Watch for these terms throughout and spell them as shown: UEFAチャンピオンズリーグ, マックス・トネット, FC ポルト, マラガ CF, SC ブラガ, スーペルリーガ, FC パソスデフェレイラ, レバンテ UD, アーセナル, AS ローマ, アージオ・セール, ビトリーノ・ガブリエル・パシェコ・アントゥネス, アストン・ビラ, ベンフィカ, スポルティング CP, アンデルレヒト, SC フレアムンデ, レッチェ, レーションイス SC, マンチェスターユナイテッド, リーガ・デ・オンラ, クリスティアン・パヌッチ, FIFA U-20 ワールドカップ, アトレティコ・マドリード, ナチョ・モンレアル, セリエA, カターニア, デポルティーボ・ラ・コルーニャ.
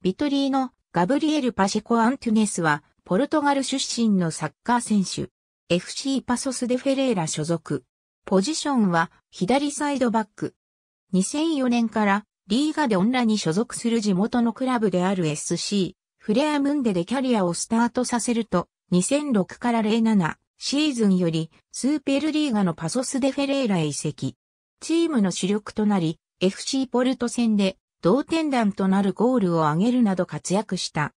ビトリーノ・ガブリエル・パシェコ・アントゥネスは、ポルトガル出身のサッカー選手。FC パソスデフェレイラ所属。ポジションは、左サイドバック。2004年から、リーガ・デオンラに所属する地元のクラブである SC、フレアムンデでキャリアをスタートさせると、2006から07シーズンより、スーペルリーガのパソスデフェレイラへ移籍。チームの主力となり、FC ポルト戦で、同点弾となるゴールを挙げるなど活躍した。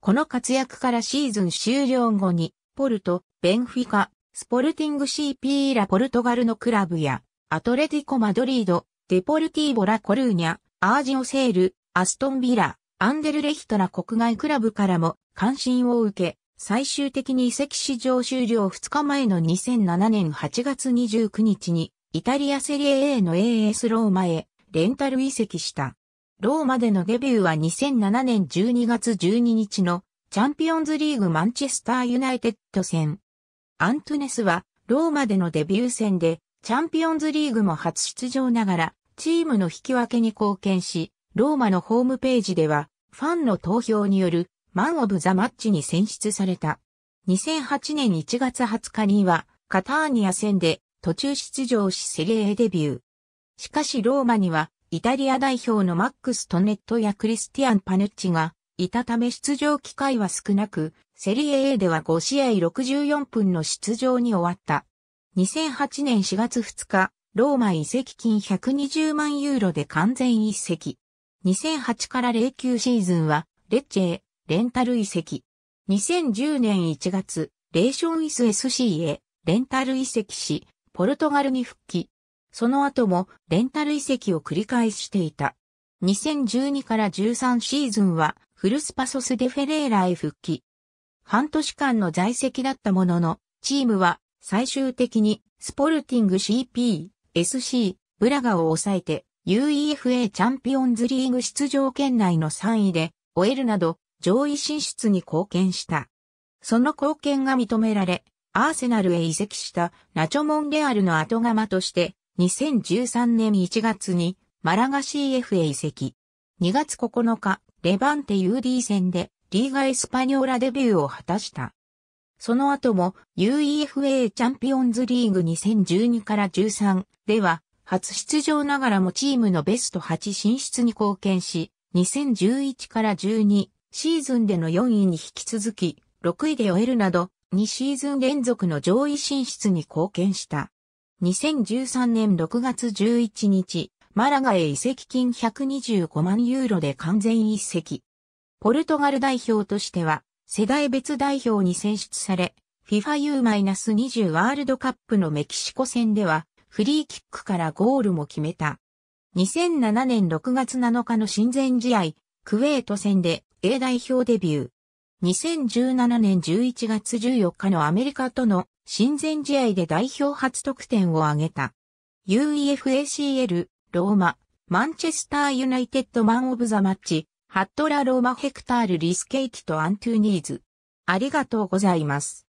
この活躍からシーズン終了後に、ポルト、ベンフィカ、スポルティング CP ラポルトガルのクラブや、アトレティコ・マドリード、デポルティーボ・ラ・コルーニャ、アージオ・セール、アストン・ビラ、アンデルレヒトら国外クラブからも関心を受け、最終的に移籍市場終了2日前の2007年8月29日に、イタリアセリエ A の AS ローマへ、レンタル移籍した。ローマでのデビューは2007年12月12日のチャンピオンズリーグマンチェスターユナイテッド戦。アントゥネスはローマでのデビュー戦でチャンピオンズリーグも初出場ながらチームの引き分けに貢献し、ローマのホームページではファンの投票によるマン・オブ・ザ・マッチに選出された。2008年1月20日にはカターニア戦で途中出場しセリエ A デビュー。しかしローマにはイタリア代表のマックス・トネットやクリスティアン・パヌッチがいたため出場機会は少なく、セリエ A では5試合64分の出場に終わった。2008年4月2日、ローマ移籍金120万ユーロで完全移籍。2008から09シーズンはレッチェへレンタル移籍。2010年1月、レーションイス SC へレンタル移籍し、ポルトガルに復帰。その後もレンタル移籍を繰り返していた。2012から13シーズンは古巣パソスデフェレイラへ復帰。半年間の在籍だったものの、チームは最終的にスポルティング CP、SC、ブラガを抑えて UEFA チャンピオンズリーグ出場圏内の3位で終えるなど上位進出に貢献した。その貢献が認められ、アーセナルへ移籍したナチョ・モンレアルの後釜として、2013年1月にマラガ CF へ移籍。2月9日、レバンテ UD 戦でリーガエスパニョーラデビューを果たした。その後も UEFA チャンピオンズリーグ2012から13では初出場ながらもチームのベスト8進出に貢献し、2011から12シーズンでの4位に引き続き6位で終えるなど2シーズン連続の上位進出に貢献した。2013年6月11日、マラガへ移籍金125万ユーロで完全移籍。ポルトガル代表としては、世代別代表に選出され、FIFA U-20 ワールドカップのメキシコ戦では、フリーキックからゴールも決めた。2007年6月7日の親善試合、クウェート戦で A 代表デビュー。2017年11月14日のアメリカとの親善試合で代表初得点を挙げた。UEFACL、ローマ、マンチェスターユナイテッドマンオブザマッチ、ハットラローマヘクタール・リスケイティとアントゥニーズ。ありがとうございます。